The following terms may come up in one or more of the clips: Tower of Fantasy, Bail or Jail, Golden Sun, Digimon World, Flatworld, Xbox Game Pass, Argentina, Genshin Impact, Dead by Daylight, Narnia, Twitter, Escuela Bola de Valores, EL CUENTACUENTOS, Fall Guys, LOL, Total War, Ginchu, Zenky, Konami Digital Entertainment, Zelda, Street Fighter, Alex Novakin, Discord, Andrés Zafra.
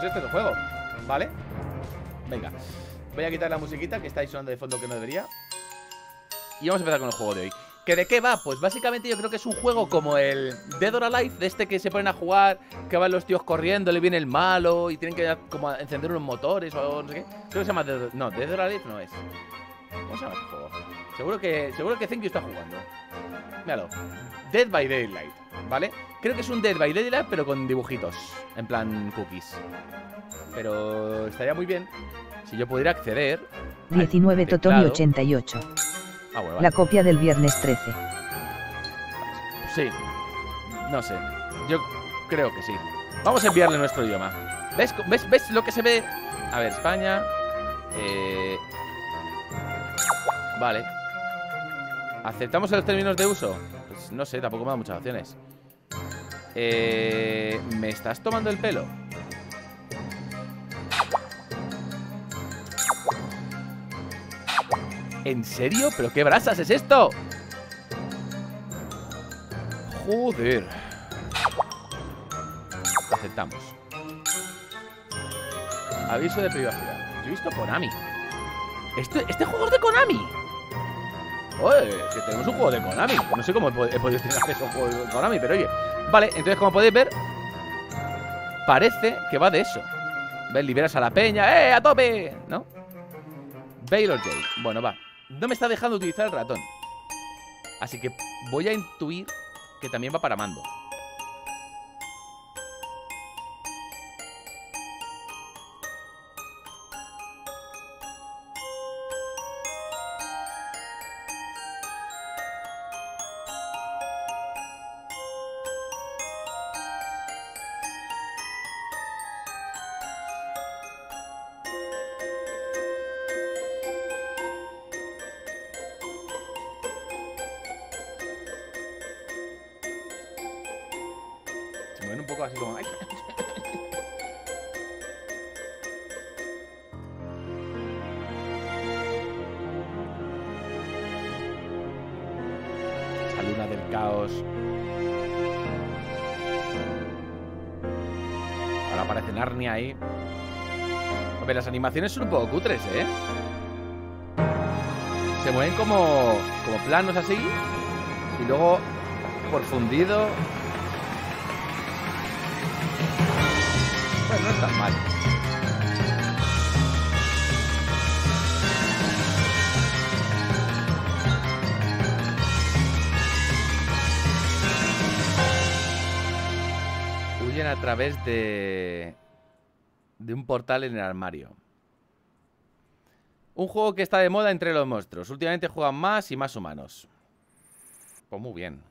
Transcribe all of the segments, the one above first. pues este es el juego, ¿vale? Venga, voy a quitar la musiquita que está ahí sonando de fondo que no debería. Y vamos a empezar con el juego de hoy. ¿Que de qué va? Pues básicamente yo creo que es un juego como el Dead or Alive, de este que se ponen a jugar, que van los tíos corriendo, le viene el malo y tienen que como encender unos motores o algo, no sé qué. Creo que se llama Dead or... No, Dead or Alive no es. ¿Cómo se llama este juego? Seguro que Zenky está jugando. Míralo. Dead by Daylight, ¿vale? Creo que es un Dead by Daylight, pero con dibujitos, en plan cookies. Pero estaría muy bien si yo pudiera acceder... 19 Totoni 88. Ah, bueno, vale. La copia del viernes 13. Sí. No sé. Yo creo que sí. Vamos a enviarle nuestro idioma. ¿Ves lo que se ve? A ver, España. Vale. ¿Aceptamos los términos de uso? Pues no sé, tampoco me da muchas opciones. ¿Me estás tomando el pelo? ¿En serio? ¿Pero qué brasas es esto? Joder. Aceptamos. Aviso de privacidad. Yo he visto Konami. Este juego es de Konami. Oye, que tenemos un juego de Konami. No sé cómo he podido tener acceso a un juego de Konami, pero oye. Vale, entonces como podéis ver, parece que va de eso. ¿Ves? Liberas a la peña. ¡Eh, a tope! ¿No? Bail or Jail. Bueno, va. No me está dejando utilizar el ratón. Así que voy a intuir que también va para mando. Un poco así como... Esa luna del caos. Ahora aparece Narnia ahí. Hombre, las animaciones son un poco cutres, ¿eh? Se mueven como planos así. Y luego por fundido... Bueno, no está mal. Huyen a través de un portal en el armario. Un juego que está de moda entre los monstruos. Últimamente juegan más y más humanos. Pues muy bien.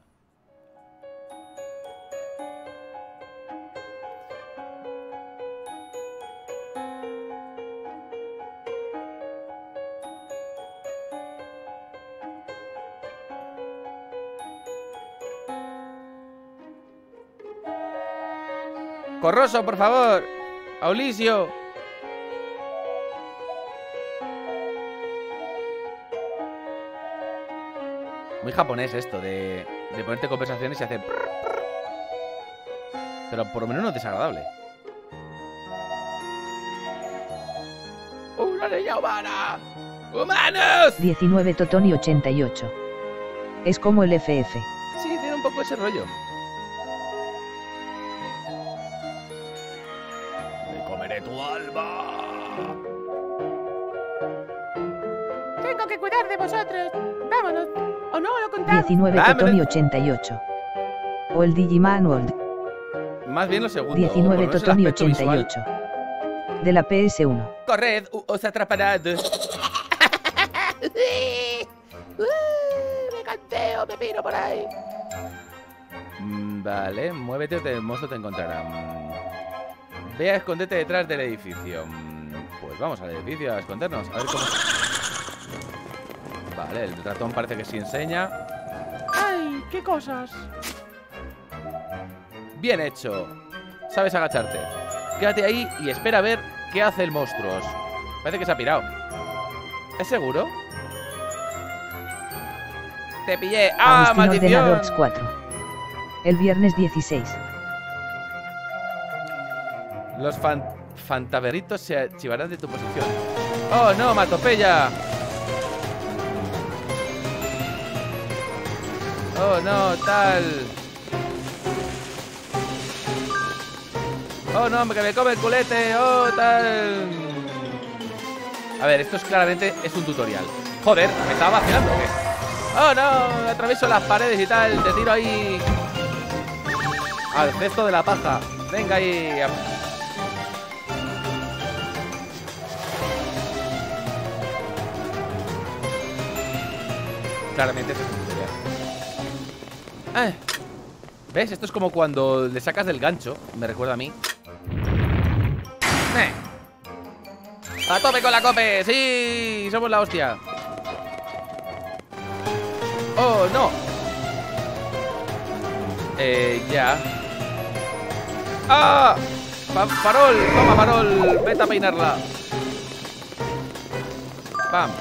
¡Corroso, por favor! ¡Aulisio! Muy japonés esto de ponerte conversaciones y hacer... Pero por lo menos no es desagradable. ¡Una niña humana! ¡Humanos! 19 Totoni 88. Es como el FF. Sí, tiene un poco ese rollo. Tu alma. Tengo que cuidar de vosotros. Vámonos. O no lo contamos. 19 Totoni 88. O el Digimon World. Más bien lo segundo. 19 Totoni 88. De la PS1. Corred, os atraparad. Me canteo, me miro por ahí. Vale, muévete o el monstruo te encontrará. Ve a esconderte detrás del edificio. Pues vamos al edificio a escondernos. A ver cómo... Vale, el ratón parece que sí enseña. ¡Ay, qué cosas! Bien hecho. Sabes agacharte. Quédate ahí y espera a ver qué hace el monstruo. Parece que se ha pirado. ¿Es seguro? ¡Te pillé! ¡Ah, maldición! 4. El viernes 16. Los fan... Fantaberritos se archivarán de tu posición. ¡Oh, no! ¡Matopeya! ¡Oh, no! ¡Tal! ¡Oh, no! ¡Que me come el culete! ¡Oh, tal! A ver, esto es claramente... es un tutorial. ¡Joder! ¿Me estaba vacilando o qué? ¡Oh, no! Atravieso las paredes y tal. Te tiro ahí... al cesto de la paja. Venga y... claramente esto es un tutorial. ¿Ves? Esto es como cuando le sacas del gancho. Me recuerda a mí. ¡A tope con la cope! ¡Sí! ¡Somos la hostia! ¡Oh, no! Ya. ¡Ah! ¡Parol! ¡Toma, Parol! ¡Vete a peinarla! ¡Pam!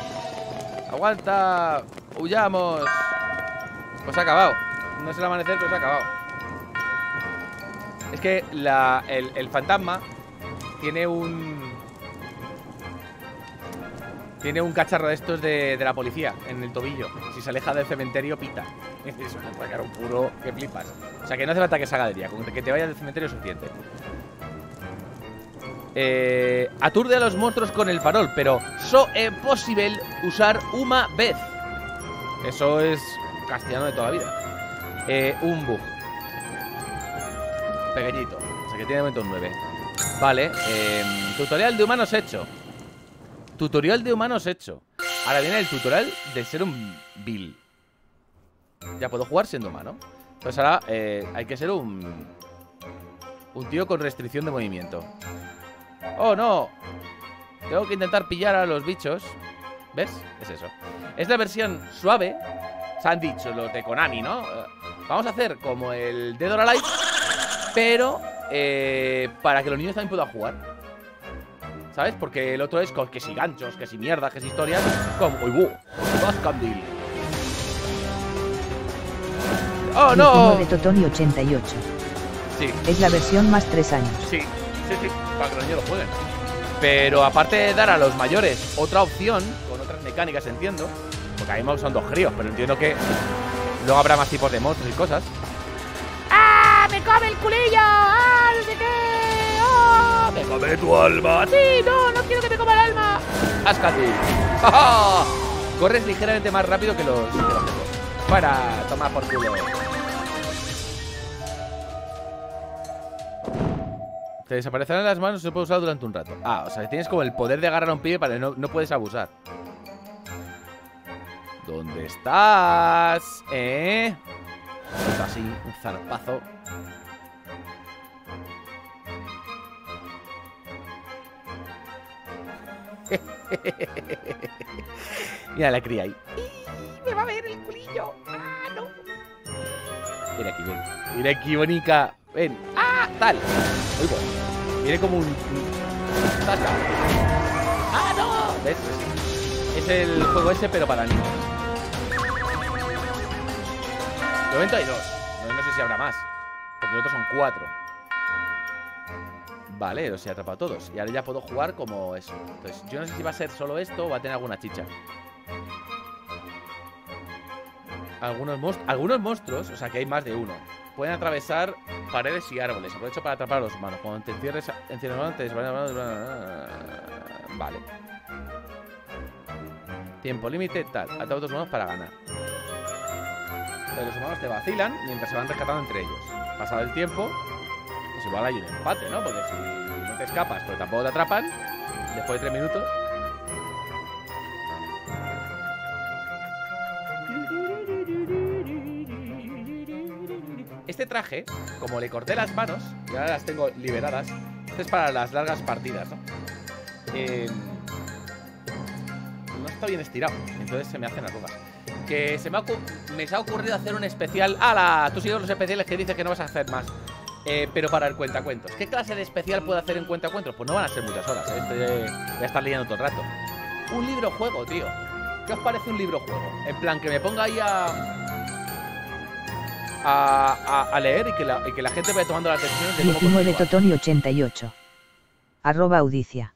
¡Aguanta! ¡Huyamos! Pues se ha acabado. No es el amanecer, pero se ha acabado. Es que el fantasma tiene un... tiene un cacharro de estos de la policía en el tobillo. Si se aleja del cementerio, pita. Es un atracarón puro que flipas. O sea, que no hace falta que salga de día. Con que te vayas del cementerio es suficiente. Aturde a los monstruos con el farol, pero so es posible usar una vez. Eso es castellano de toda la vida. Un bug. Pequeñito. O sea, que tiene momento un 9. Vale. Tutorial de humanos hecho. Tutorial de humanos hecho. Ahora viene el tutorial de ser un vil. Ya puedo jugar siendo humano. Pues ahora hay que ser un tío con restricción de movimiento. ¡Oh, no! Tengo que intentar pillar a los bichos. ¿Ves? Es eso. Es la versión suave. Se han dicho los de Konami, ¿no? Vamos a hacer como el Dead or Alive, pero para que los niños también puedan jugar, ¿sabes? Porque el otro es con que si ganchos, que si mierda, que si historias. Como... ¡uy, buh! ¡Más candil! ¡Oh, no! De Totoni 88. Sí. Es la versión más 3 años. Sí, sí, sí. Para que los niños lo jueguen. Pero aparte de dar a los mayores otra opción, con otras mecánicas, entiendo. Porque ahí son dos críos, pero entiendo que luego habrá más tipos de monstruos y cosas. ¡Ah! ¡Me come el culillo! ¡Ah! ¡No sé qué! ¡Me come tu alma! ¡Sí! ¡No! ¡No quiero que me coma el alma! ¡Ascati! ¡Ja, ja! Corres ligeramente más rápido que los demás. Para tomar por culo. Te desaparecerán las manos y se puede usar durante un rato. Ah, o sea, tienes como el poder de agarrar a un pibe para que no puedes abusar. ¿Dónde estás? ¿Eh? Esto así, un zarpazo. Mira la cría ahí. Me va a ver el culillo. Ah, no. Mira aquí, ven. Mira aquí, bonica. Ven. Ah, tal. Uy, bueno. Viene como un... ¡tasca! Ah, no. ¿Ves? Es el juego ese, pero para niños. 92. No sé si habrá más. Porque los otros son 4. Vale, los he atrapado a todos. Y ahora ya puedo jugar como eso. Entonces, yo no sé si va a ser solo esto o va a tener alguna chicha. Algunos monstruos, o sea que hay más de uno, pueden atravesar paredes y árboles. Aprovecho para atrapar a los humanos. Cuando te encierres, te desvaneces. Vale. Tiempo límite, tal. Atrapa a los humanos para ganar. Entonces, los humanos te vacilan mientras se van rescatando entre ellos. Pasado el tiempo... pues igual hay un empate, ¿no? Porque si no te escapas, pero tampoco te atrapan, después de 3 minutos... Este traje, como le corté las manos, y ahora las tengo liberadas, este es para las largas partidas, ¿no? No está bien estirado, entonces se me hacen arrugas. Que me se ha ocurrido hacer un especial... ¡Hala! Tú sigues los especiales que dices que no vas a hacer más. Pero para el cuentacuentos. ¿Qué clase de especial puedo hacer en cuentacuentos? Pues no van a ser muchas horas, ¿eh? Voy a estar leyendo todo el rato. Un libro juego, tío. ¿Qué os parece un libro juego? En plan, que me ponga ahí a leer y que la gente vaya tomando las decisiones de cómo... 19 de Totoni 88. @audicia.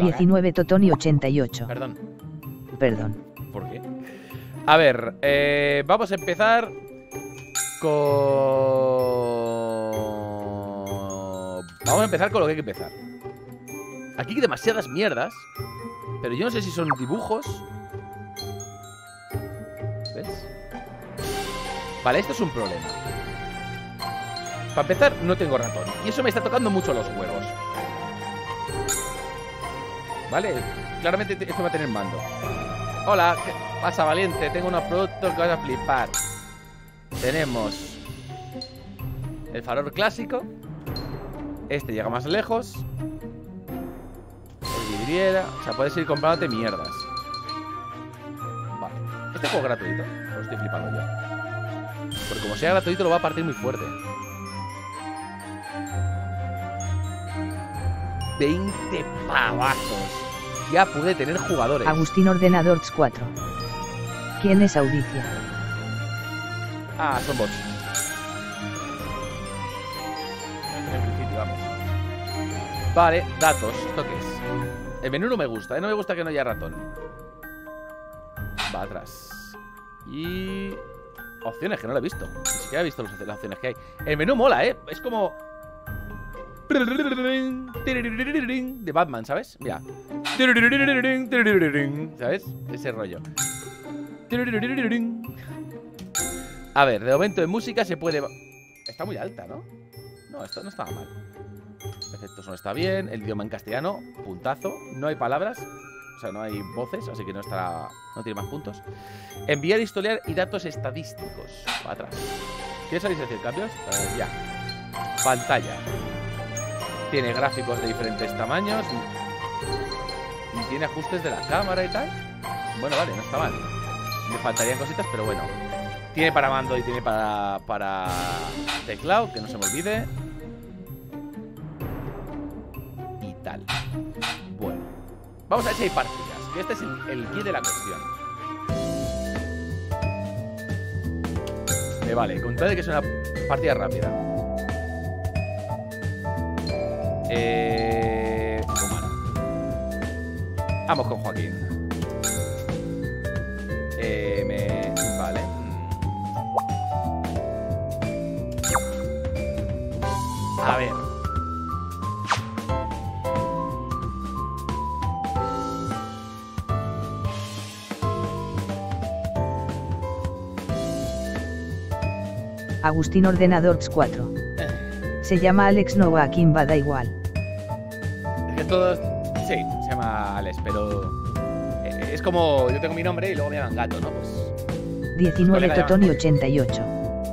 19 Totón y 88. Perdón. Perdón. ¿Por qué? A ver, vamos a empezar con... Vamos a empezar con lo que hay que empezar. Aquí hay demasiadas mierdas, pero yo no sé si son dibujos. ¿Ves? Vale, esto es un problema. Para empezar, no tengo ratón. Y eso me está tocando mucho los huevos. Vale, claramente esto va a tener mando. Hola, ¿qué pasa, valiente? Tengo unos productos que vas a flipar. Tenemos el farol clásico. Este llega más lejos. El vidriera. O sea, puedes ir comprándote mierdas. Vale, este juego es gratuito. Lo estoy flipando yo. Porque como sea gratuito lo va a partir muy fuerte. 20 pavazos. Ya pude tener jugadores. Agustín Ordenador 4. ¿Quién es Audicia? Ah, son bots. En principio, vamos. Vale, datos. ¿Esto qué es? El menú no me gusta, ¿eh? No me gusta que no haya ratón. Va atrás. Y... opciones que no lo he visto. Ni siquiera he visto las opciones que hay. El menú mola, ¿eh? Es como... de Batman, ¿sabes? Mira. ¿Sabes? Ese rollo. A ver, de momento en música se puede... Está muy alta, ¿no? No, esto no estaba mal. Perfecto, no está bien. El idioma en castellano, puntazo. No hay palabras, o sea, no hay voces, así que no estará... no tiene más puntos. Enviar historial y datos estadísticos. Para atrás. ¿Quieres salir a hacer cambios? Ya. Pantalla. Tiene gráficos de diferentes tamaños. Y tiene ajustes de la cámara y tal. Bueno, vale, no está mal. Me faltarían cositas, pero bueno. Tiene para mando y tiene para teclado, que no se me olvide. Y tal. Bueno. Vamos a ver si hay partidas. Que este es el key de la cuestión. Vale, con tal de que sea una partida rápida. Humano. Vamos con Joaquín. Vale. A ver. Agustín Ordenador 4. Se llama Alex Novakin, va, da igual. Todos... sí, se llama Alex, pero... es como... yo tengo mi nombre y luego me llaman gato, ¿no? Pues... 19 Totón y 88.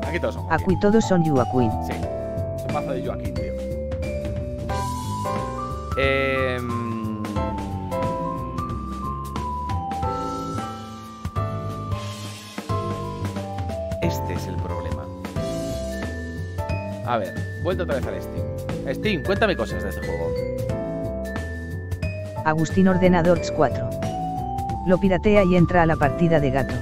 Aquí todos son Joaquín. Aquí todos son Joaquín. Sí. Es un mazo de Joaquín, tío. Este es el problema. A ver, vuelta otra vez al Steam. Steam, cuéntame cosas de este juego. Agustín Ordenador 4. Lo piratea y entra a la partida de gato.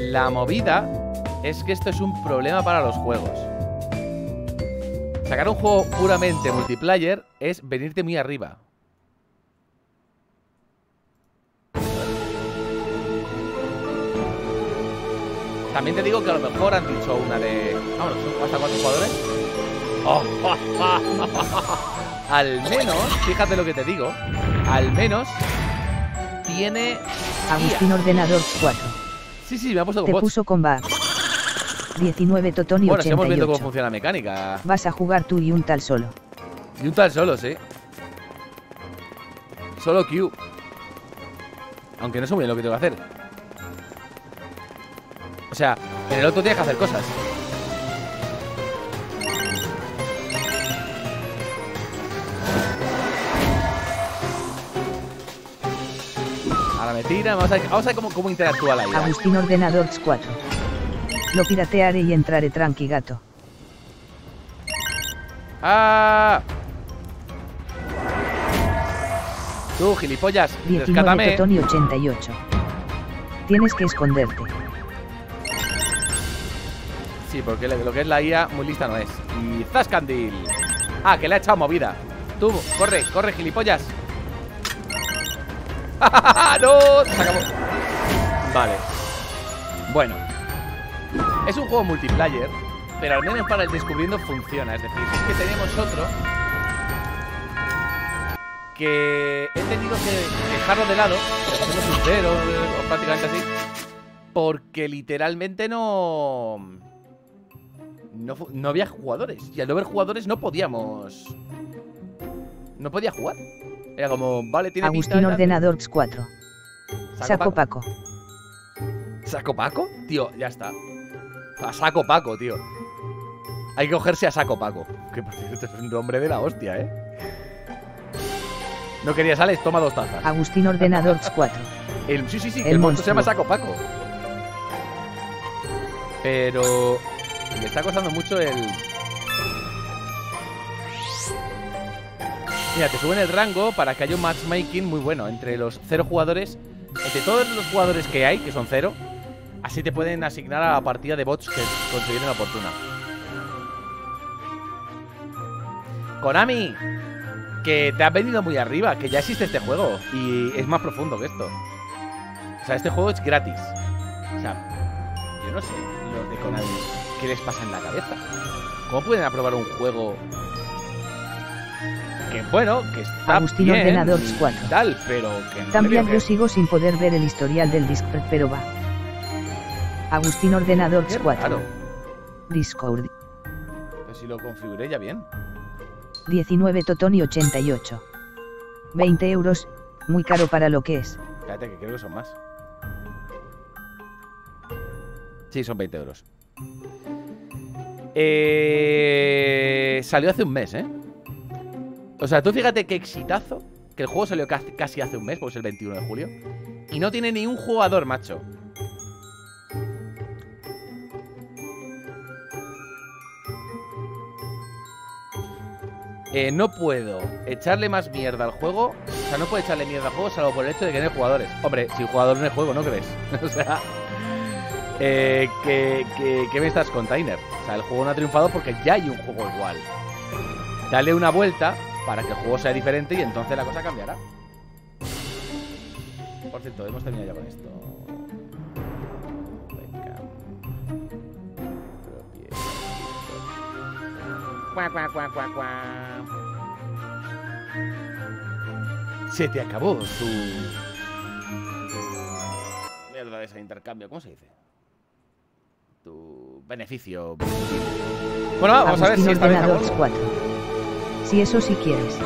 La movida es que esto es un problema para los juegos. Sacar un juego puramente multiplayer es venirte muy arriba. También te digo que a lo mejor han dicho una de... vámonos, hasta 4 jugadores. Al menos, fíjate lo que te digo. Al menos tiene Agustín Ordenador 4. Sí, sí, me ha puesto con bots. Te puso con bar. 19 Totón y 88. Bueno, estamos viendo cómo funciona la mecánica. Vas a jugar tú y un tal solo. Y un tal solo, sí. Solo Q. Aunque no sé muy bien lo que tengo que hacer. O sea, en el otro tienes que hacer cosas. Me tira, vamos a ver cómo interactúa la IA. Agustín Ordenador 4. Lo piratearé y entraré tranqui, gato. ¡Ah! Tú, gilipollas, 19 rescátame. Totón y 88. Tienes que esconderte. Sí, porque lo que es la IA muy lista no es. Y Zascandil. Ah, que le ha echado movida. Tú, corre, corre, gilipollas. ¡No! Se acabó. Vale. Bueno. Es un juego multiplayer, pero al menos para el descubriendo funciona. Es decir, es que tenemos otro que he tenido que dejarlo de lado, siendo sincero, o prácticamente así, porque literalmente no había jugadores. Y al no haber jugadores no podíamos... No podía jugar. Era como, vale, tiene Agustín pinta, Ordenador X4. Saco Paco. ¿Saco Paco? Tío, ya está. A Saco Paco, tío. Hay que cogerse a Saco Paco. Que por cierto es un nombre de la hostia, ¿eh? No querías, Alex, toma dos tazas. Agustín Ordenador X4. Sí, sí, sí, el monstruo se llama Saco Paco. Pero... me está costando mucho el... Mira, te suben el rango para que haya un matchmaking muy bueno entre los 0 jugadores. Entre todos los jugadores que hay, que son 0. Así te pueden asignar a la partida de bots que consideren oportuna. Konami, que te has venido muy arriba, que ya existe este juego. Y es más profundo que esto. O sea, este juego es gratis. O sea, yo no sé los de Konami qué les pasa en la cabeza. ¿Cómo pueden aprobar un juego que bueno, que está Agustín bien Ordenador y tal, pero que no? También yo sigo sin poder ver el historial del Discord, pero va. Agustín Ordenador X4. Claro. Discord. Pues si lo configuré ya bien. 19 Totoni 88. 20 euros, muy caro para lo que es. Espérate, que creo que son más. Sí, son 20 euros. Salió hace un mes, ¿eh? O sea, tú fíjate qué exitazo. Que el juego salió casi hace un mes, porque es el 21 de julio. Y no tiene ni un jugador, macho. No puedo echarle más mierda al juego. O sea, no puedo echarle mierda al juego salvo por el hecho de que no hay jugadores. Hombre, sin jugadores no hay juego, ¿no crees? O sea... ¿qué me estás, Container? O sea, el juego no ha triunfado porque ya hay un juego igual. Dale una vuelta para que el juego sea diferente y entonces la cosa cambiará. Por cierto, hemos terminado ya con esto. Venga. Cuá, cuá, cuá, cuá, cuá. Se te acabó tu... mierda de ese intercambio, ¿cómo se dice? Tu beneficio. Bueno, vamos a ver si esta vez acabamos. Si eso sí quieres.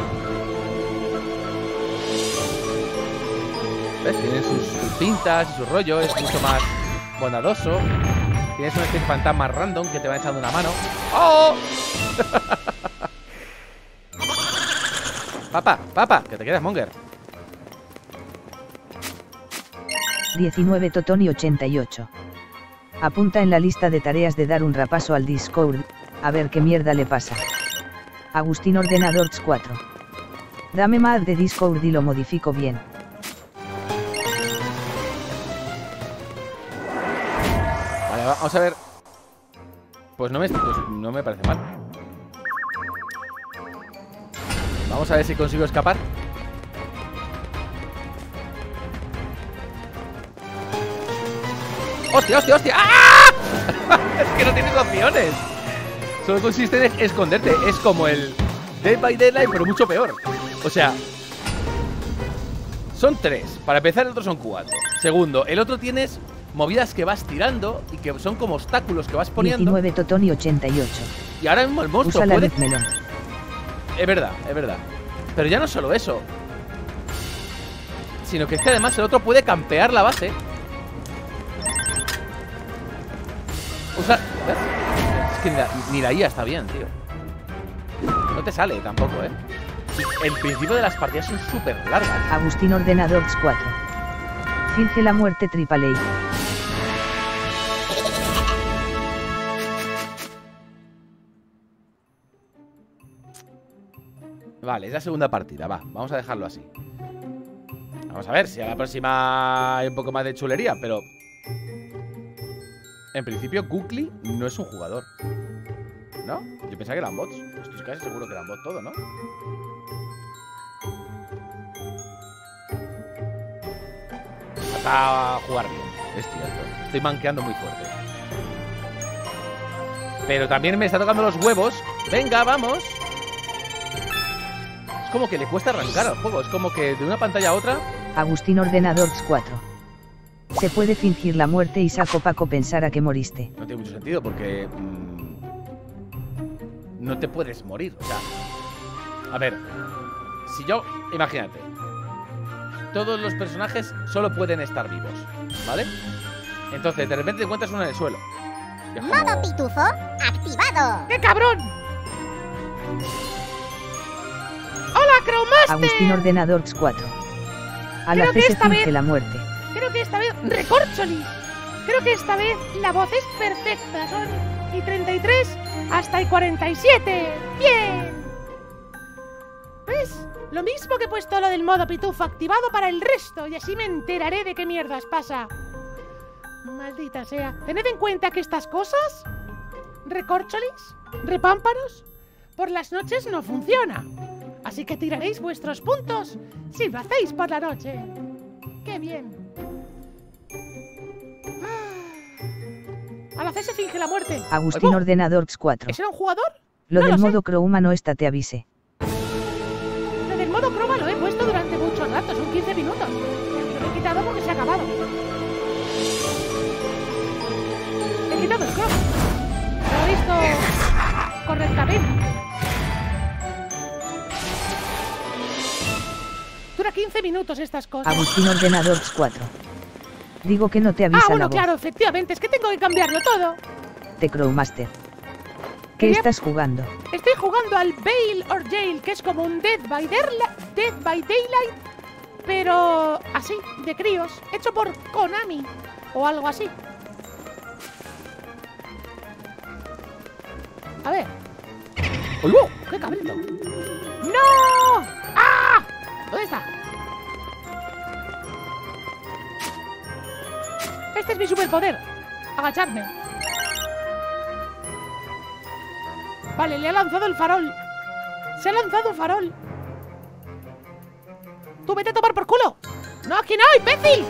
¿Ves? Tienen sus pintas y su rollo, es mucho más bondadoso. Tienes un Street fantasma random que te va echando una mano. ¡Oh! Papá, papá, que te quedas, Monger. 19 Totoni 88. Apunta en la lista de tareas de dar un repaso al Discord, a ver qué mierda le pasa. Agustín Ordenador X4. Dame más de Discord y lo modifico bien. Vale, vamos a ver. Pues no me parece mal. Vamos a ver si consigo escapar. ¡Hostia, hostia, hostia! ¡Ah! Es que no tienes opciones. Solo consiste en esconderte. Es como el Dead by Daylight, pero mucho peor. O sea, son 3. Para empezar, el otro son 4. Segundo, el otro tienes movidas que vas tirando y que son como obstáculos que vas poniendo. 19 Totoni 88. Y ahora mismo el monstruo puede... Es verdad, es verdad. Pero ya no solo eso, sino que es que además el otro puede campear la base. O sea, ¿ves? Es que ni la IA está bien, tío. No te sale tampoco, ¿eh? El principio de las partidas son súper largas. Agustín Ordenador X4. Finge la muerte Triple A. Vale, es la segunda partida, va. Vamos a dejarlo así. Vamos a ver si a la próxima hay un poco más de chulería, pero... En principio, Kukli no es un jugador, ¿no? Yo pensaba que eran bots. Estoy casi seguro que eran bots todo, ¿no? Para jugar bien. Es cierto. Estoy manqueando muy fuerte. Pero también me está tocando los huevos. ¡Venga, vamos! Es como que le cuesta arrancar al juego. Es como que de una pantalla a otra... Agustín Ordenador 4. Se puede fingir la muerte y saco Paco pensar a que moriste. No tiene mucho sentido porque... no te puedes morir. O sea... A ver... Si yo... Imagínate. Todos los personajes solo pueden estar vivos, ¿vale? Entonces, de repente te encuentras uno en el suelo. Como... ¡Modo pitufo activado! ¡Qué cabrón! ¡Hola, Crowmaster! Agustín Ordenador 4. A la fe se finge la muerte. Creo que esta vez... ¡Recorcholis! Creo que esta vez la voz es perfecta. Son y 33 hasta y 47. ¡Bien! ¿Ves? Lo mismo que he puesto lo del modo pitufo activado para el resto. Y así me enteraré de qué mierdas pasa. Maldita sea. Tened en cuenta que estas cosas... Recorcholis, repámpanos, por las noches no funciona. Así que tiraréis vuestros puntos si lo hacéis por la noche. ¡Qué bien! Al hacerse finge la muerte. Agustín Ordenador 4. ¿Ese era un jugador? Lo del modo croma no está, te avise. Lo del modo croma lo he puesto durante mucho rato, son 15 minutos. Lo he quitado porque se ha acabado. He quitado el croma. Lo he visto correctamente. Dura 15 minutos estas cosas. Agustín Ordenador 4. Digo que no te avisa la voz. Claro, efectivamente, es que tengo que cambiarlo todo. Te Crowmaster. ¿Qué estás jugando? Estoy jugando al Bail or Jail, que es como un Dead by Daylight, pero así, de críos, hecho por Konami o algo así. A ver. ¡Uy, wow! ¡Qué cabrito! ¡No! ¡Ah! ¿Dónde está? Este es mi superpoder. Agacharme. Vale, le ha lanzado el farol. Se ha lanzado un farol. ¡Tú vete a tomar por culo! ¡No, aquí no, imbécil!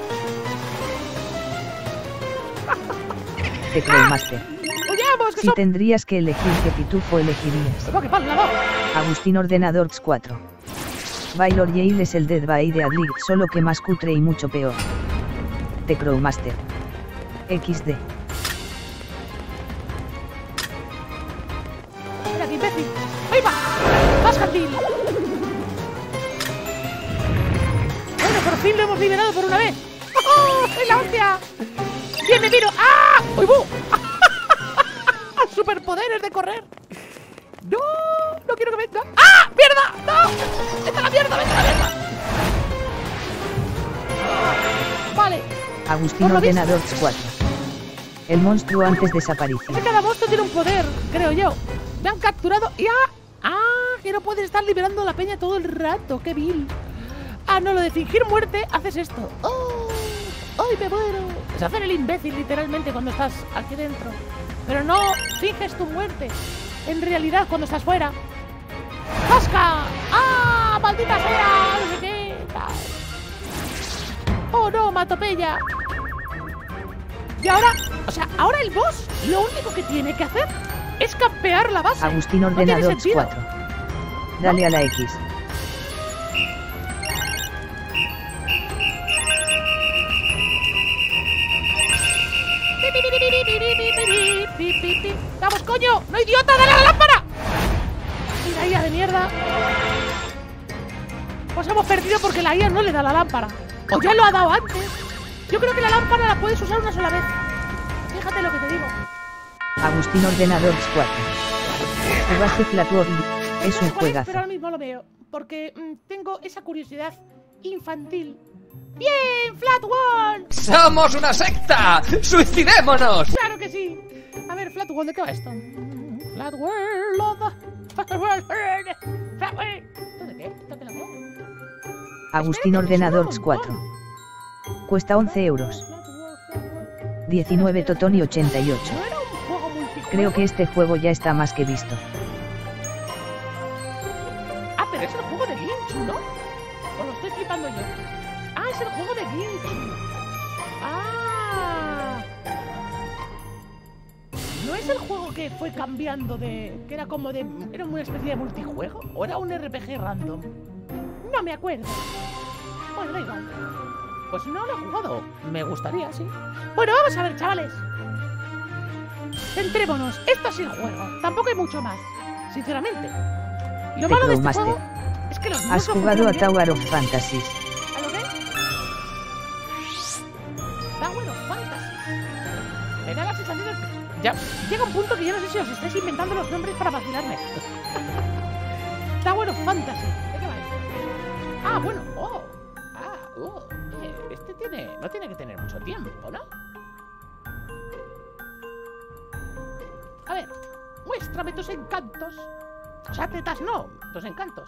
Te Crowmaster. ¡Huyamos! Si tendrías que elegir qué pitufo elegirías. Agustín Ordenador 4. Bail or Jail es el Dead by Daylight, solo que más cutre y mucho peor. Te Crowmaster. XD. ¡Mira, qué imbécil! ¡Ahí va! ¡Más jardín! Bueno, por fin lo hemos liberado por una vez. ¡Oh! ¡Es la hostia! ¡Bien, me tiro! ¡Ah! ¡Uy, bu! ¡Superpoderes de correr! ¡No! ¡No quiero que venga! ¡Ah! ¡Mierda! ¡No! ¡Vete a la mierda! ¡Vete a la mierda! Vale. Agustín Ordenador 4. El monstruo antes desaparición. Cada monstruo tiene un poder, creo yo. Me han capturado y que no puedes estar liberando a la peña todo el rato, qué vil. Ah, no, lo de fingir muerte, haces esto. ¡Oh! ¡Ay, me muero! Es hacer el imbécil literalmente cuando estás aquí dentro. Pero no finges tu muerte. En realidad, cuando estás fuera. ¡Zasca! ¡Ah! ¡Maldita sea! ¡No sé qué! ¡Oh, no! ¡Matopella! Y ahora... O sea, ahora el boss lo único que tiene que hacer es campear la base. Agustín Ordenador 4. Dale a la X. ¡Vamos, coño! ¡No, idiota! ¡Dale a la lámpara! ¡Mira, IA de mierda! Pues hemos perdido porque la IA no le da la lámpara. O ya lo ha dado antes. Yo creo que la lámpara la puedes usar una sola vez. Fíjate lo que te digo. Agustín Ordenador 4. Jugaste Flatworld. Es un juegazo. Pero ahora mismo lo veo. Porque tengo esa curiosidad infantil. ¡Bien, Flatworld! ¡Somos una secta! ¡Suicidémonos! ¡Claro que sí! A ver, Flatworld, ¿de qué va esto? Flatworld. Flatworld. ¿Esto de qué? ¿Esto de qué? Agustín Ordenador 4. Cuesta 11 euros. 19 Totoni 88. Creo que este juego ya está más que visto. Ah, pero es el juego de Ginchu, ¿no? ¿O lo estoy flipando yo? Ah, es el juego de Ginchu. Ah. ¿No es el juego que fue cambiando de... que era como de... era una especie de multijuego? ¿O era un RPG random? No me acuerdo. Bueno, da igual. Pues no lo he jugado. Me gustaría, sí. Bueno, vamos a ver, chavales. Centrémonos. Esto es el juego. Tampoco hay mucho más, sinceramente. Lo malo de este juego es que los... ¿Has jugado a Tower of Fantasy? ¿A lo qué? Tower of Fantasy. Me da la sensación de... ya. Llega un punto que yo no sé si os estáis inventando los nombres para vacilarme. Tower of Fantasy. ¿De qué va esto? Ah, bueno. Oh. Ah, oh. Este tiene... no tiene que tener mucho tiempo, ¿no? A ver, muéstrame tus encantos. O sea, tetas no, tus encantos.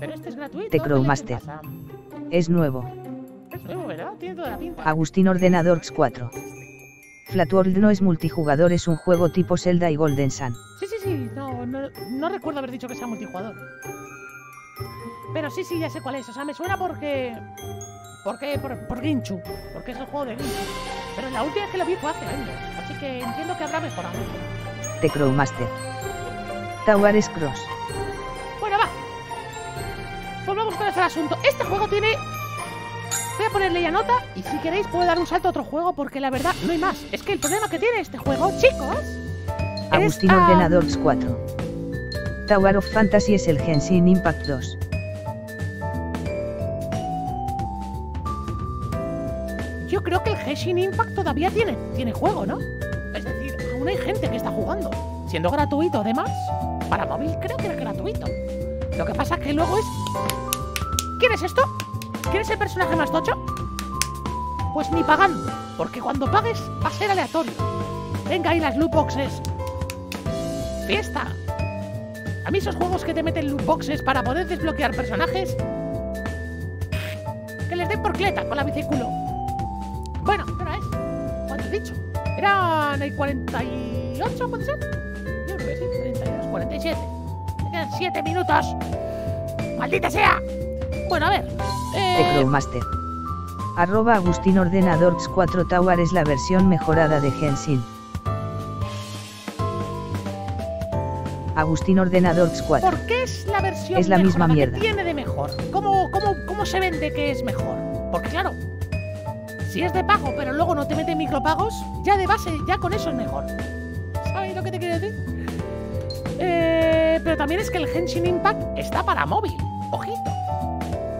Pero este es gratuito. Te Crowmaster. Es nuevo. Es nuevo, ¿verdad? Tiene toda la pinta. Agustín Ordenador X4. Flatworld no es multijugador, es un juego tipo Zelda y Golden Sun. Sí, sí, sí, no recuerdo haber dicho que sea multijugador. Pero sí, sí, ya sé cuál es. O sea, me suena porque... Por Ginchu, porque es el juego de Ginchu. Pero la última vez que lo vi fue hace años, así que entiendo que habrá mejorado mucho. The Crowmaster. Tower Cross. Bueno, va. Volvamos con este asunto. Este juego tiene... voy a ponerle ya nota y si queréis puedo dar un salto a otro juego porque la verdad no hay más. Es que el problema que tiene este juego, chicos... Agustín Ordenador X4. Tower of Fantasy es el Genshin Impact 2. Yo creo que el Genshin Impact todavía tiene juego, ¿no? Es decir, aún hay gente que está jugando. Siendo gratuito, además. Para móvil creo que es gratuito. Lo que pasa es que luego es... ¿Quieres esto? ¿Quieres el personaje más tocho? Pues ni pagando. Porque cuando pagues va a ser aleatorio. Venga ahí las loot boxes. ¡Fiesta! A mí esos juegos que te meten loot boxes para poder desbloquear personajes... que les den porcleta con la bicicula. Bueno, ¿qué hora es? ¿Cuánto he dicho? ¿Eran el 48, puede ser? Yo creo que sí, 42, 47. Me quedan 7 minutos. ¡Maldita sea! Bueno, a ver. The Crowmaster. @ Agustín Ordenador X4 Tower es la versión mejorada de Genshin. Agustín Ordenador X4. ¿Por qué es la versión es la misma mierda? ¿Qué tiene de mejor? ¿Cómo se vende que es mejor? Porque claro... si es de pago, pero luego no te meten micropagos, ya de base, ya con eso es mejor. ¿Sabes lo que te quiero decir? Pero también es que el Genshin Impact está para móvil. Ojito.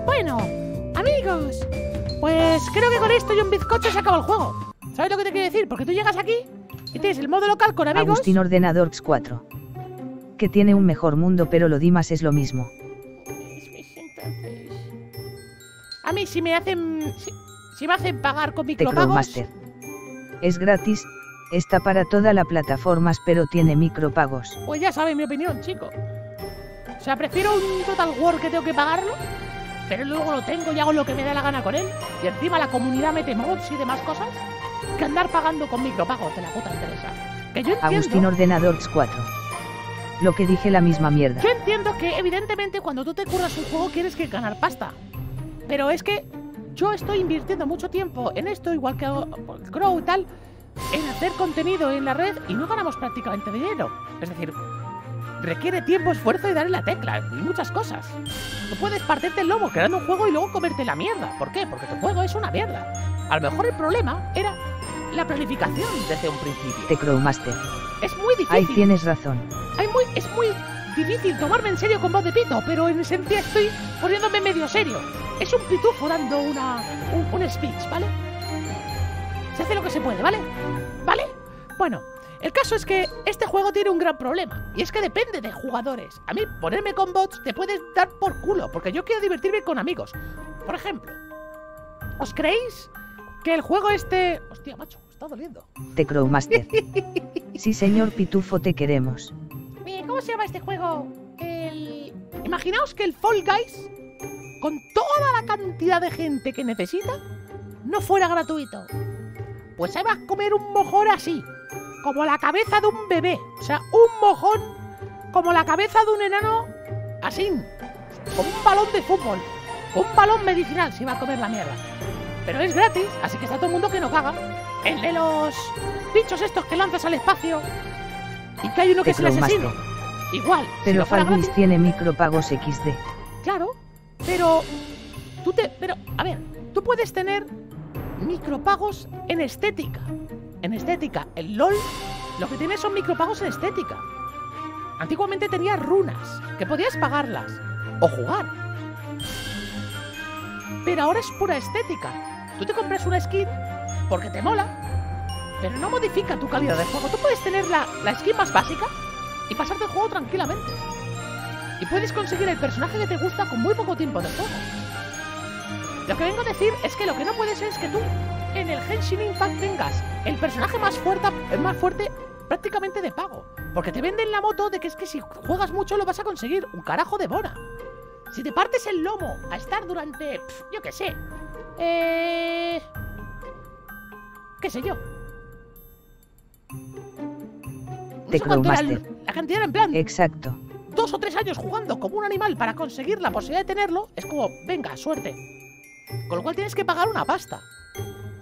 Bueno, amigos, pues creo que con esto y un bizcocho se acaba el juego. ¿Sabes lo que te quiero decir? Porque tú llegas aquí y tienes el modo local con amigos... Agustín Ordenador X4. Que tiene un mejor mundo, pero lo Dimas es lo mismo. A mí si me hacen... si me hacen pagar con micropagos... The Crowmaster. Es gratis, está para todas las plataformas pero tiene micropagos. Pues ya saben mi opinión, chico. O sea, prefiero un Total War que tengo que pagarlo, pero luego lo tengo y hago lo que me da la gana con él, y encima la comunidad mete mods y demás cosas, que andar pagando con micropagos de la puta interesa. Que yo entiendo... Agustín Ordenador X4. Lo que dije, la misma mierda. Yo entiendo que, evidentemente, cuando tú te curras un juego quieres que ganar pasta. Pero es que... yo estoy invirtiendo mucho tiempo en esto, igual que Crow y tal, en hacer contenido en la red y no ganamos prácticamente dinero. Es decir, requiere tiempo, esfuerzo y darle la tecla y muchas cosas. No puedes parterte el lomo creando un juego y luego comerte la mierda. ¿Por qué? Porque tu juego es una mierda. A lo mejor el problema era la planificación desde un principio. The Crowmaster. Es muy difícil. Ahí tienes razón. Es muy difícil tomarme en serio con voz de pito, pero en esencia estoy poniéndome medio serio. Es un pitufo dando un speech, ¿vale? Se hace lo que se puede, ¿vale? ¿Vale? Bueno, el caso es que este juego tiene un gran problema. Y es que depende de jugadores. A mí ponerme con bots te puedes dar por culo, porque yo quiero divertirme con amigos. Por ejemplo, ¿os creéis que el juego este... hostia, macho, está doliendo. The Crowmaster. Sí, señor pitufo, te queremos. ¿Cómo se llama este juego? Imaginaos que el Fall Guys... con toda la cantidad de gente que necesita, no fuera gratuito. Pues ahí vas a comer un mojón así, como la cabeza de un bebé. O sea, un mojón como la cabeza de un enano, así, como un balón de fútbol, un balón medicinal si va a comer la mierda. Pero es gratis, así que está todo el mundo que no caga. El de los bichos estos que lanzas al espacio y que hay uno que es el asesino. Igual. Pero si Fall Guys tiene micropagos XD. Claro, pero a ver, tú puedes tener micropagos en estética. En estética, el LOL lo que tiene son micropagos en estética. Antiguamente tenía runas que podías pagarlas o jugar. Pero ahora es pura estética. Tú te compras una skin porque te mola, pero no modifica tu calidad de juego. Tú puedes tener la skin más básica y pasarte el juego tranquilamente. Y puedes conseguir el personaje que te gusta con muy poco tiempo de juego. Lo que vengo a decir es que lo que no puedes es que tú en el Genshin Impact tengas el personaje más fuerte prácticamente de pago. Porque te venden la moto de que es que si juegas mucho lo vas a conseguir. Un carajo de bona. Si te partes el lomo a estar durante, yo qué sé, qué sé yo. Te creo master. La cantidad en plan. Exacto. 2 o 3 años jugando como un animal para conseguir la posibilidad de tenerlo, es como, venga, suerte. Con lo cual tienes que pagar una pasta.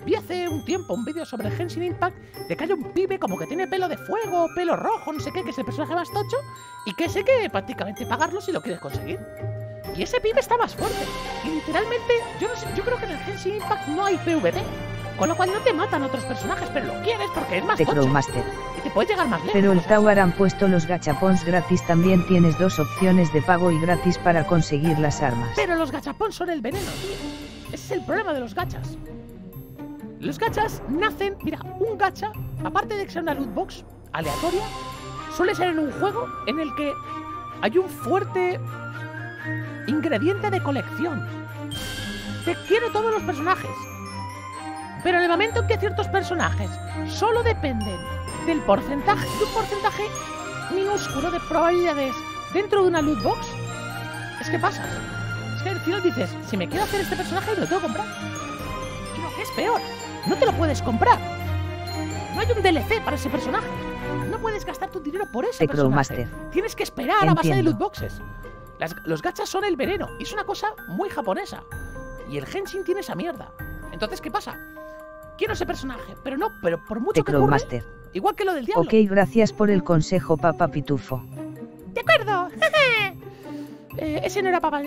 Vi hace un tiempo un vídeo sobre el Genshin Impact de que hay un pibe como que tiene pelo de fuego, pelo rojo, no sé qué, que es el personaje más tocho y que sé que prácticamente pagarlo si lo quieres conseguir. Y ese pibe está más fuerte. Y literalmente, yo no sé, yo creo que en el Genshin Impact no hay PvP. Con lo cual no te matan otros personajes, pero lo quieres porque es más tocho y te puede llegar más lejos. Pero el Tower han puesto los gachapons gratis también. Tienes 2 opciones de pago y gratis para conseguir las armas. Pero los gachapons son el veneno, tío. Ese es el problema de los gachas. Los gachas nacen... Mira, un gacha, aparte de que sea una loot box aleatoria, suele ser en un juego en el que hay un fuerte ingrediente de colección. Te quiero todos los personajes. Pero en el momento en que ciertos personajes solo dependen del porcentaje, de un porcentaje minúsculo de probabilidades dentro de una loot box, es que pasas. Es que al final dices, si me quiero hacer este personaje, me lo tengo que comprar. Y lo que es peor, no te lo puedes comprar. No hay un DLC para ese personaje. No puedes gastar tu dinero por ese personaje. Tienes que esperar a base de loot boxes. Los gachas son el veneno y es una cosa muy japonesa. Y el Genshin tiene esa mierda. Entonces, ¿qué pasa? Quiero ese personaje, pero no, pero por mucho que ocurre, Master. Igual que lo del diablo. Ok, gracias por el consejo, papá Pitufo. De acuerdo. Ese no era papá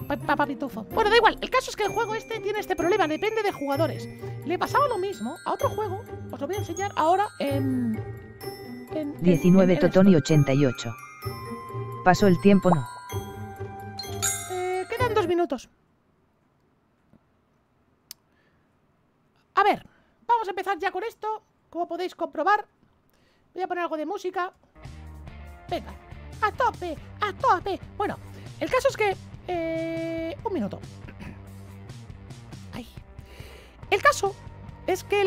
Pitufo. Bueno, da igual, el caso es que el juego este tiene este problema, depende de jugadores. Le pasaba lo mismo a otro juego, os lo voy a enseñar ahora en 19 Totoni 88. Pasó el tiempo, no. Quedan 2 minutos. A ver, vamos a empezar ya con esto. Como podéis comprobar, voy a poner algo de música. Venga, a tope, a tope. Bueno, el caso es que... un minuto. Ay. El caso es que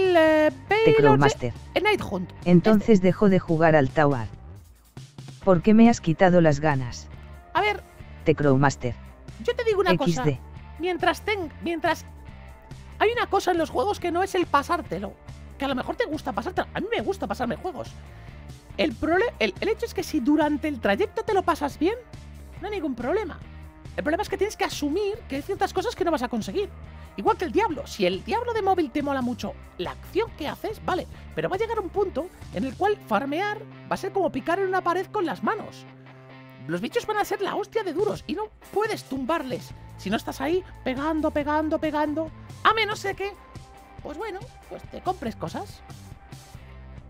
el... Tecnomaster. El Night Hunt. Entonces dejó de jugar al Tower. ¿Por qué me has quitado las ganas? A ver... Tecnomaster. Yo te digo una cosa. Mientras... Hay una cosa en los juegos que no es el pasártelo, que a lo mejor te gusta pasártelo. A mí me gusta pasarme juegos. El hecho es que si durante el trayecto te lo pasas bien, no hay ningún problema. El problema es que tienes que asumir que hay ciertas cosas que no vas a conseguir. Igual que el diablo. Si el diablo de móvil te mola mucho la acción que haces, vale. Pero va a llegar un punto en el cual farmear va a ser como picar en una pared con las manos. Los bichos van a ser la hostia de duros y no puedes tumbarles si no estás ahí pegando. A menos de que, pues bueno, pues te compres cosas.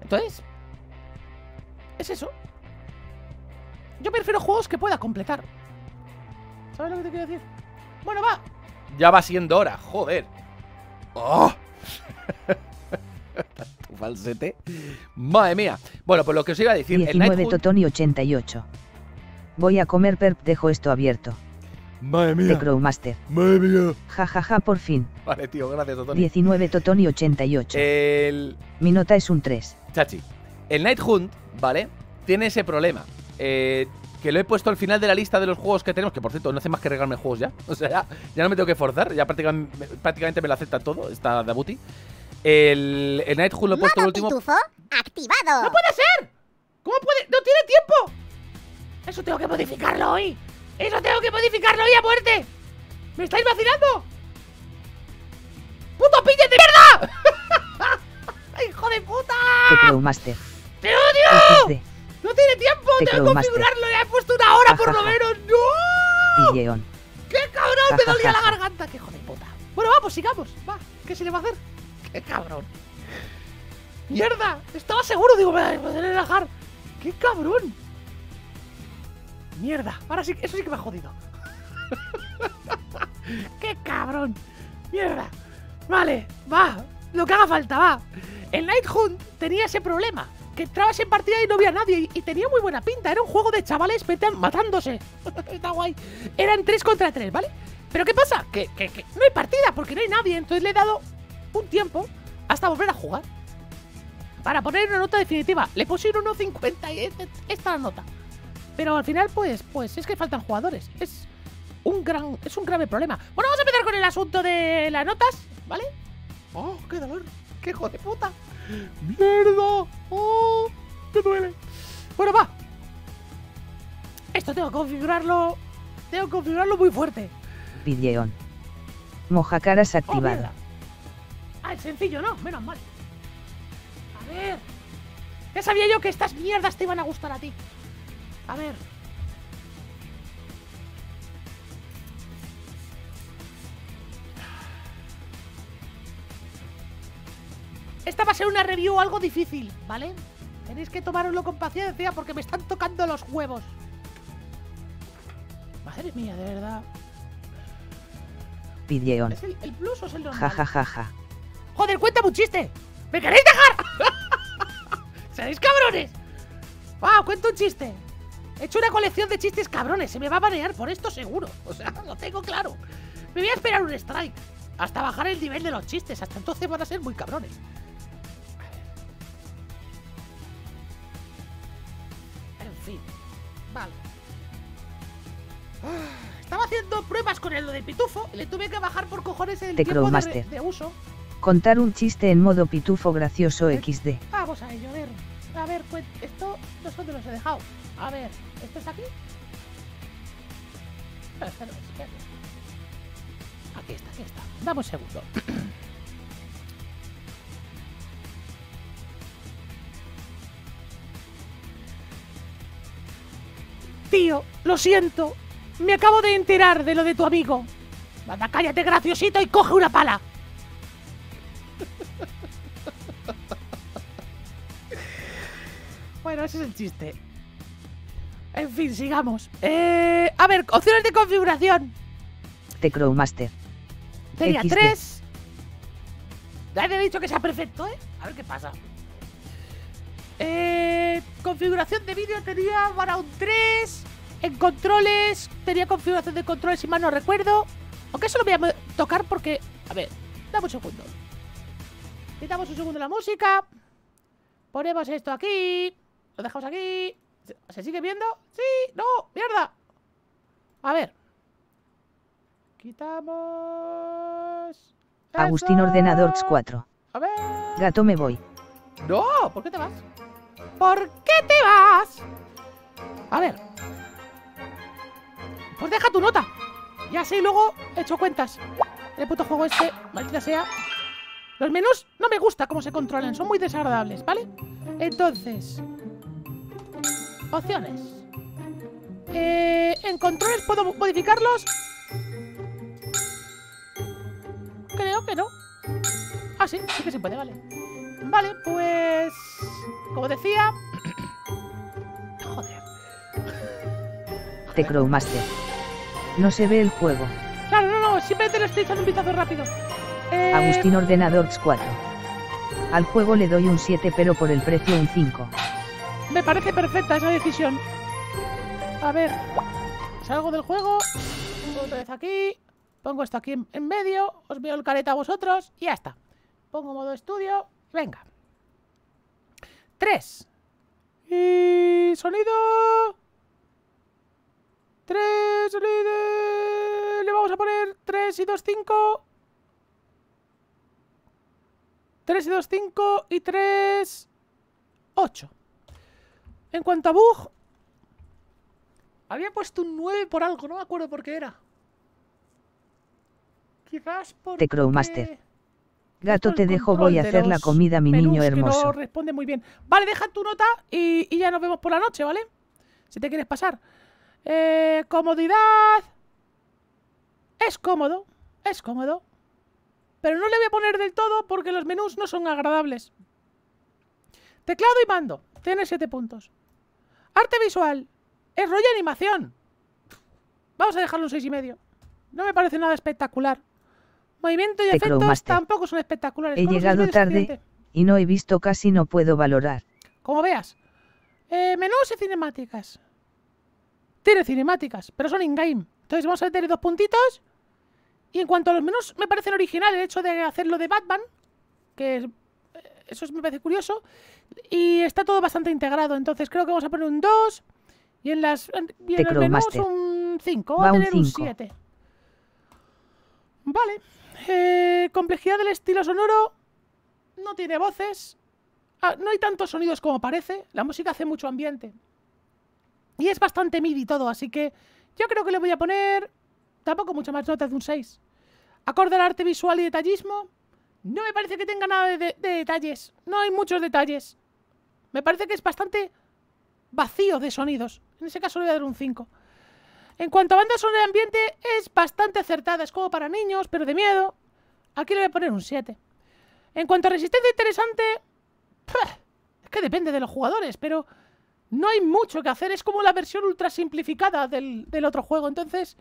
Entonces, es eso. Yo prefiero juegos que pueda completar. ¿Sabes lo que te quiero decir? Bueno, va. Ya va siendo hora, joder. ¡Oh! Tu falsete. Madre mía. Bueno, pues lo que os iba a decir. 19 Totoni 88. Voy a comer perp, dejo esto abierto. Madre mía. The Crowmaster. Madre mía. Ja, ja, ja, por fin. Vale, tío, gracias, Totoni. 19 Totoni 88. Mi nota es un 3. Chachi. El Night Hunt, ¿vale? Tiene ese problema. que lo he puesto al final de la lista de los juegos que tenemos, que por cierto no hace más que regalarme juegos ya, o sea, ya no me tengo que forzar, ya prácticamente me lo acepta todo, está Dabuti. El Nighthood lo he puesto último. Pitufo activado. ¡No puede ser! ¿Cómo puede? ¡No tiene tiempo! ¡Eso tengo que modificarlo hoy! ¡Eso tengo que modificarlo hoy a muerte! ¡Me estáis vacilando! ¡Puto pillet de mierda! ¡Hijo de puta! Te traumaste. ¡Te odio! ¡No tiene tiempo! ¡Tengo que configurarlo! ¡Ya he puesto una hora por lo menos! ¡No! Pilleón. ¡Qué cabrón! ¡Me dolía la garganta! ¡Qué hijo de puta! Bueno, vamos, sigamos. Va, ¿qué se le va a hacer? ¡Qué cabrón! ¡Mierda! Estaba seguro, digo, me voy a relajar. ¡Qué cabrón! ¡Mierda! Ahora sí, eso sí que me ha jodido. ¡Qué cabrón! ¡Mierda! Vale, va. Lo que haga falta, va. El Night Hunt tenía ese problema. Que entrabas en partida y no había nadie. Y tenía muy buena pinta. Era un juego de chavales matándose. Está guay. Eran 3 contra 3, ¿vale? Pero ¿qué pasa? Que no hay partida porque no hay nadie. Entonces le he dado un tiempo hasta volver a jugar. Para poner una nota definitiva. Le puse un 1.50 y esta la nota. Pero al final, pues es que faltan jugadores. Es un grave problema. Bueno, vamos a empezar con el asunto de las notas, ¿vale? ¡Oh, qué dolor! ¡Qué hijo de puta! ¡Mierda! ¡Oh! ¡Qué duele! Bueno, va. Esto tengo que configurarlo. Tengo que configurarlo muy fuerte. Pilleón. Mojacaras activada. Oh, ah, es sencillo, ¿no? Menos mal. A ver. Ya sabía yo que estas mierdas te iban a gustar a ti. A ver. Esta va a ser una review algo difícil, ¿vale? Tenéis que tomároslo con paciencia porque me están tocando los huevos. Madre mía, de verdad. Pilleón. ¿Es el plus o es el normal? Ja, ja, ja, ja. Joder, cuéntame un chiste. ¿Me queréis dejar? ¿Seréis cabrones? ¡Wow! Cuento un chiste. He hecho una colección de chistes cabrones. Se me va a banear por esto seguro. O sea, lo tengo claro. Me voy a esperar un strike. Hasta bajar el nivel de los chistes. Hasta entonces van a ser muy cabrones. Sí. Vale. Estaba haciendo pruebas con el lo del pitufo y le tuve que bajar por cojones el tiempo de uso. Contar un chiste en modo pitufo gracioso XD. Vamos a ello, a ver. A ver, pues esto nosotros los he dejado. A ver, ¿esto es aquí? No, espera, espera. Aquí está, aquí está. Dame un segundo. Tío, lo siento. Me acabo de enterar de lo de tu amigo. Anda, cállate, graciosito, y coge una pala. Bueno, ese es el chiste. En fin, sigamos. A ver, opciones de configuración. Tecromaster. Tenía 3. Ya he dicho que sea perfecto, ¿eh? A ver qué pasa. Configuración de vídeo tenía para un 3. En controles tenía configuración de controles, si mal no recuerdo. Aunque eso lo voy a tocar porque... A ver, dame un segundo. Quitamos un segundo la música. Ponemos esto aquí. Lo dejamos aquí. ¿Se sigue viendo? ¡Sí! ¡No! ¡Mierda! A ver. Quitamos... Eso. Agustín Ordenador 4. A ver... Gato, me voy. ¡No! ¿Por qué te vas? ¿Por qué te vas? A ver. Pues deja tu nota. Y así luego he hecho cuentas. El puto juego este, maldita sea. Los menús no me gusta cómo se controlan. Son muy desagradables, ¿vale? Entonces. Opciones. En controles puedo modificarlos. Creo que no. Ah, sí, sí que se puede, vale. Vale, pues... Como decía... Joder. Tecromaster. No se ve el juego. Claro, no, simplemente lo estoy echando un vistazo rápido. Agustín Ordenador 4. Al juego le doy un 7, pero por el precio un 5. Me parece perfecta esa decisión. A ver... Salgo del juego... Otra vez aquí... Pongo esto aquí en medio... Os veo el careta a vosotros... Y ya está. Pongo modo estudio... Venga. 3. Y... Sonido... 3, le vamos a poner 3 y 2, 5. 3 y 2, 5 y 3, 8. En cuanto a bug, había puesto un 9 por algo, no me acuerdo por qué era. Quizás porque... The Crowmaster. Gato, te dejo, voy a hacer la comida, mi niño hermoso. No responde muy bien. Vale, deja tu nota y ya nos vemos por la noche, ¿vale? Si te quieres pasar. Comodidad. Es cómodo. Pero no le voy a poner del todo porque los menús no son agradables. Teclado y mando. Tiene 7 puntos. Arte visual. Es rollo animación. Vamos a dejarlo un 6,5. No me parece nada espectacular. Movimiento y efectos tampoco son espectaculares. He llegado tarde y no he visto casi, no puedo valorar. Como veas. Menús y cinemáticas. Tiene cinemáticas, pero son in-game. Entonces vamos a meter 2 puntitos. Y en cuanto a los menús, me parecen originales el hecho de hacerlo de Batman. Que eso me parece curioso. Y está todo bastante integrado. Entonces creo que vamos a poner un 2. Y en los menús un 5. Vamos a tener un 7. Vale. Complejidad del estilo sonoro. No tiene voces. Ah, no hay tantos sonidos como parece. La música hace mucho ambiente. Y es bastante MIDI todo, así que yo creo que le voy a poner tampoco muchas más notas de un 6. Acorde al arte visual y detallismo. No me parece que tenga nada de detalles. No hay muchos detalles. Me parece que es bastante vacío de sonidos. En ese caso le voy a dar un 5. En cuanto a banda sonora de ambiente, es bastante acertada. Es como para niños, pero de miedo. Aquí le voy a poner un 7. En cuanto a resistencia interesante... Es que depende de los jugadores, pero no hay mucho que hacer. Es como la versión ultra simplificada del otro juego. Entonces,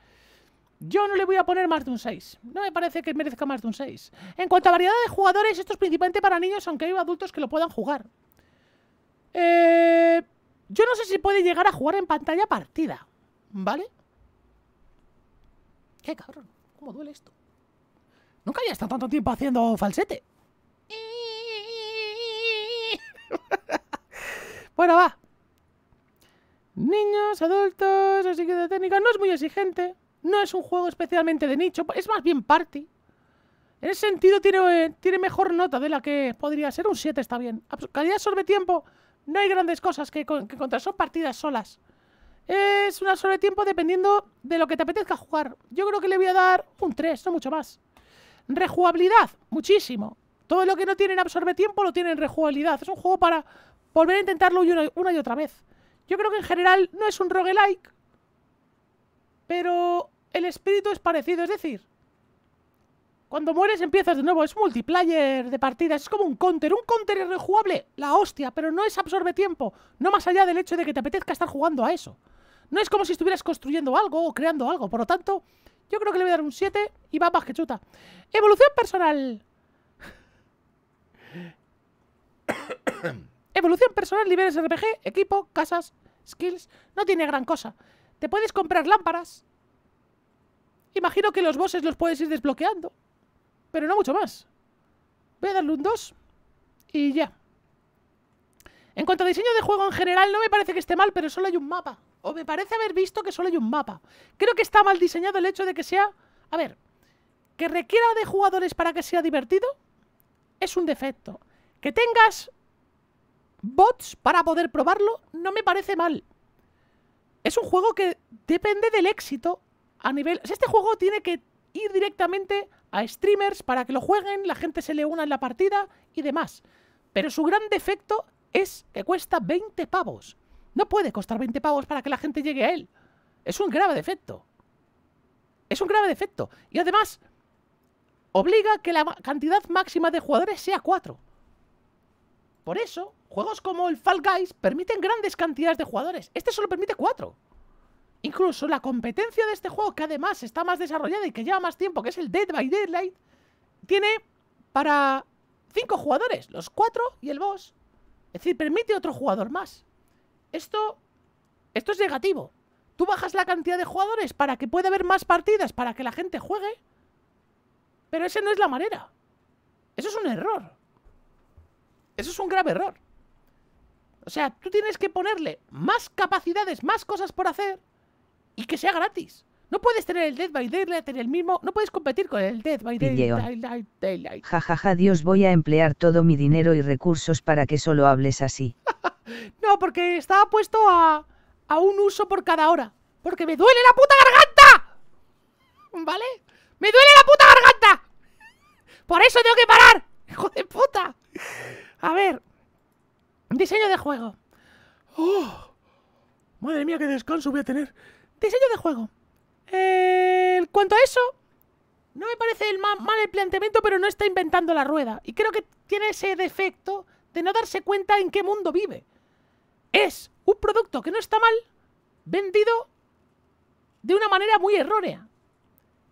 yo no le voy a poner más de un 6. No me parece que merezca más de un 6. En cuanto a variedad de jugadores, esto es principalmente para niños, aunque hay adultos que lo puedan jugar. Yo no sé si puede llegar a jugar en pantalla partida, ¿vale? ¡Qué cabrón! ¿Cómo duele esto? Nunca había estado tanto tiempo haciendo falsete. Bueno, va. Niños, adultos, así que de técnica. No es muy exigente. No es un juego especialmente de nicho. Es más bien party. En ese sentido tiene mejor nota de la que podría ser. Un 7 está bien. Calidad sobre tiempo. No hay grandes cosas que contar. Son partidas solas. Es una sobre tiempo dependiendo de lo que te apetezca jugar. Yo creo que le voy a dar un 3, no mucho más. Rejugabilidad, muchísimo. Todo lo que no tienen absorbe tiempo lo tienen rejugabilidad. Es un juego para volver a intentarlo una y otra vez. Yo creo que en general no es un roguelike, pero el espíritu es parecido. Es decir, cuando mueres empiezas de nuevo. Es multiplayer de partidas. Es como un counter. Un counter es rejugable, la hostia, pero no es absorbe tiempo. No más allá del hecho de que te apetezca estar jugando a eso. No es como si estuvieras construyendo algo o creando algo. Por lo tanto, yo creo que le voy a dar un 7 y va más que chuta. Evolución personal. Evolución personal, niveles RPG, equipo, casas, skills. No tiene gran cosa. Te puedes comprar lámparas. Imagino que los bosses los puedes ir desbloqueando. Pero no mucho más. Voy a darle un 2 y ya. En cuanto a diseño de juego en general, no me parece que esté mal, pero solo hay un mapa. O me parece haber visto que solo hay un mapa. Creo que está mal diseñado el hecho de que sea... A ver, que requiera de jugadores para que sea divertido es un defecto. Que tengas bots para poder probarlo no me parece mal. Es un juego que depende del éxito a nivel... O sea, este juego tiene que ir directamente a streamers para que lo jueguen, la gente se le una en la partida y demás. Pero su gran defecto es que cuesta 20 pavos. No puede costar 20 pavos para que la gente llegue a él. Es un grave defecto. Es un grave defecto. Y además, obliga a que la cantidad máxima de jugadores sea 4. Por eso, juegos como el Fall Guys permiten grandes cantidades de jugadores. Este solo permite 4. Incluso la competencia de este juego, que además está más desarrollada y que lleva más tiempo, que es el Dead by Daylight, tiene para 5 jugadores, los 4 y el boss. Es decir, permite otro jugador más. Esto es negativo. Tú bajas la cantidad de jugadores para que pueda haber más partidas, para que la gente juegue. Pero esa no es la manera. Eso es un error. Eso es un grave error. O sea, tú tienes que ponerle más capacidades, más cosas por hacer. y que sea gratis. No puedes tener el Dead by Daylight en el mismo... No puedes competir con el Dead by Daylight. Jajaja, Dios, voy a emplear todo mi dinero y recursos para que solo hables así. No, porque estaba puesto a un uso por cada hora. Porque me duele la puta garganta. ¿Vale? ¡Me duele la puta garganta! Por eso tengo que parar. ¡Hijo de puta! A ver. Diseño de juego. ¡Oh! Madre mía, qué descanso voy a tener. Diseño de juego. En cuanto a eso, no me parece el mal el planteamiento, pero no está inventando la rueda. Y creo que tiene ese defecto de no darse cuenta en qué mundo vive. Es un producto que no está mal, vendido de una manera muy errónea.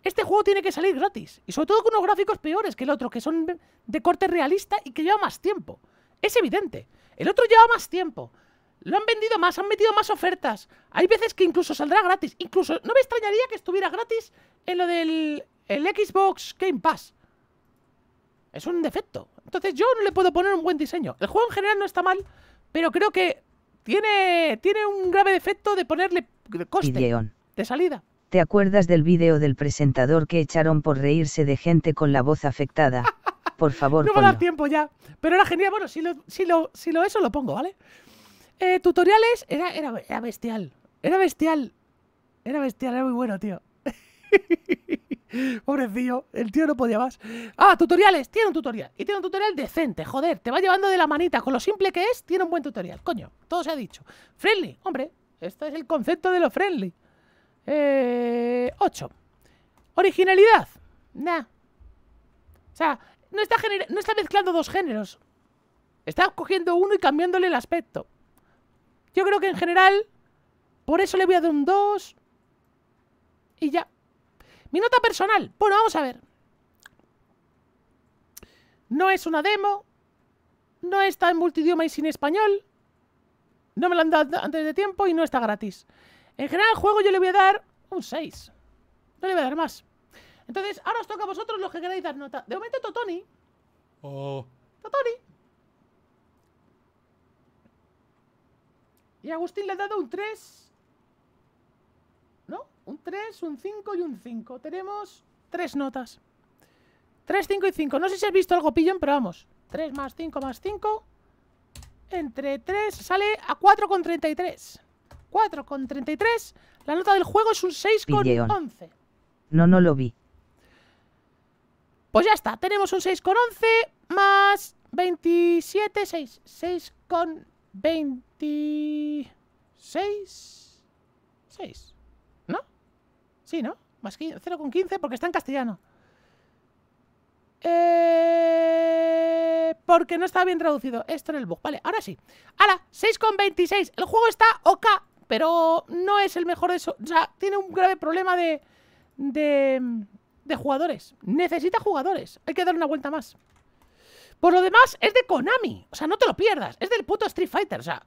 Este juego tiene que salir gratis, y sobre todo con unos gráficos peores que el otro, que son de corte realista y que lleva más tiempo. Es evidente, el otro lleva más tiempo. Lo han vendido más, han metido más ofertas. Hay veces que incluso saldrá gratis. Incluso, no me extrañaría que estuviera gratis en lo del Xbox Game Pass. Es un defecto. Entonces yo no le puedo poner un buen diseño. El juego en general no está mal, pero creo que tiene un grave defecto de ponerle coste de salida. ¿Te acuerdas del vídeo del presentador que echaron por reírse de gente con la voz afectada? Por favor, no me da tiempo ya. Pero era genial. Bueno, eso lo pongo, ¿vale? Tutoriales, era bestial. Era muy bueno, tío. Pobrecillo, el tío no podía más. Ah, tutoriales, tiene un tutorial. Y tiene un tutorial decente, joder, te va llevando de la manita. Con lo simple que es, tiene un buen tutorial. Coño, todo se ha dicho. Friendly, hombre, esto es el concepto de lo friendly. 8. Originalidad. Nah. O sea, no está mezclando dos géneros. Está cogiendo uno y cambiándole el aspecto. Yo creo que en general, por eso le voy a dar un 2. Y ya. Mi nota personal. Bueno, vamos a ver. No es una demo. No está en multidioma y sin español. No me lo han dado antes de tiempo y no está gratis. En general, al juego yo le voy a dar un 6. No le voy a dar más. Entonces, ahora os toca a vosotros los que queráis dar nota. De momento, Totoni. Oh. Totoni. Y Agustín le ha dado un 3. ¿No? Un 3, un 5 y un 5. Tenemos 3 notas. 3, 5 y 5. No sé si has visto algo pillón, pero vamos. 3 más 5 más 5. Entre 3 sale a 4,33. 4,33. La nota del juego es un 6,11. No lo vi. Pues ya está. Tenemos un 6,11 más 27, 6. 6,20. 6, ¿no? Sí, ¿no? Más 0,15 porque está en castellano. Porque no estaba bien traducido. Esto en el bug. Vale, ahora sí. ¡Hala! 6,26. El juego está OK, pero no es el mejor de eso. O sea, tiene un grave problema de jugadores. Necesita jugadores. Hay que dar una vuelta más. Por lo demás, es de Konami. O sea, no te lo pierdas. Es del puto Street Fighter. O sea,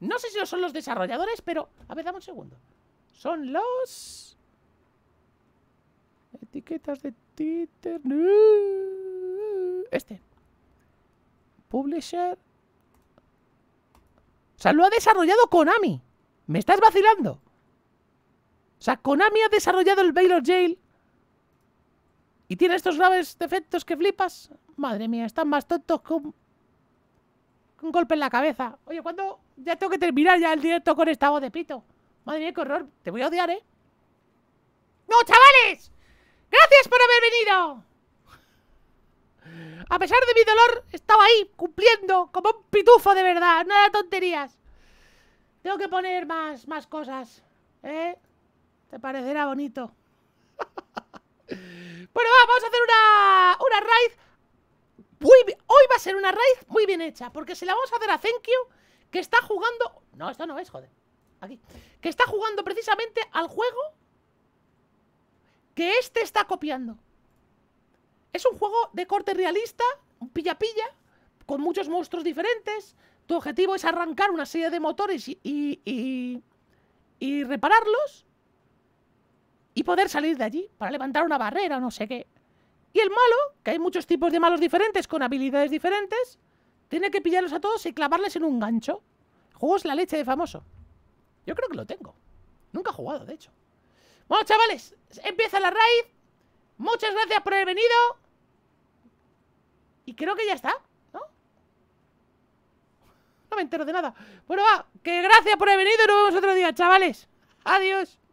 no sé si lo son los desarrolladores, pero... A ver, dame un segundo. Son los... Etiquetas de Twitter. Este. Publisher. O sea, lo ha desarrollado Konami. Me estás vacilando. O sea, Konami ha desarrollado el Bail or Jail. Y tiene estos graves defectos que flipas... Madre mía, están más tontos que un golpe en la cabeza. Oye, ¿cuándo? Ya tengo que terminar ya el directo con esta voz de pito. Madre mía, qué horror. Te voy a odiar, ¿eh? ¡No, chavales! ¡Gracias por haber venido! A pesar de mi dolor, estaba ahí, cumpliendo, como un pitufo de verdad. Nada de tonterías. Tengo que poner más cosas, ¿eh? Te parecerá bonito. Bueno, vamos a hacer una raid. Hoy va a ser una raid muy bien hecha, porque se la vamos a hacer a Zenkyu, que está jugando... No, esto no es, joder. Aquí. Que está jugando precisamente al juego que este está copiando. Es un juego de corte realista, un pilla-pilla, con muchos monstruos diferentes. Tu objetivo es arrancar una serie de motores y repararlos. Y poder salir de allí para levantar una barrera o no sé qué. Y el malo, que hay muchos tipos de malos diferentes con habilidades diferentes, tiene que pillarlos a todos y clavarles en un gancho. El juego es la leche de famoso. Yo creo que lo tengo. Nunca he jugado, de hecho. Bueno, chavales, empieza la raid. Muchas gracias por haber venido. Y creo que ya está, ¿no? No me entero de nada. Bueno, va, que gracias por haber venido y nos vemos otro día, chavales. Adiós.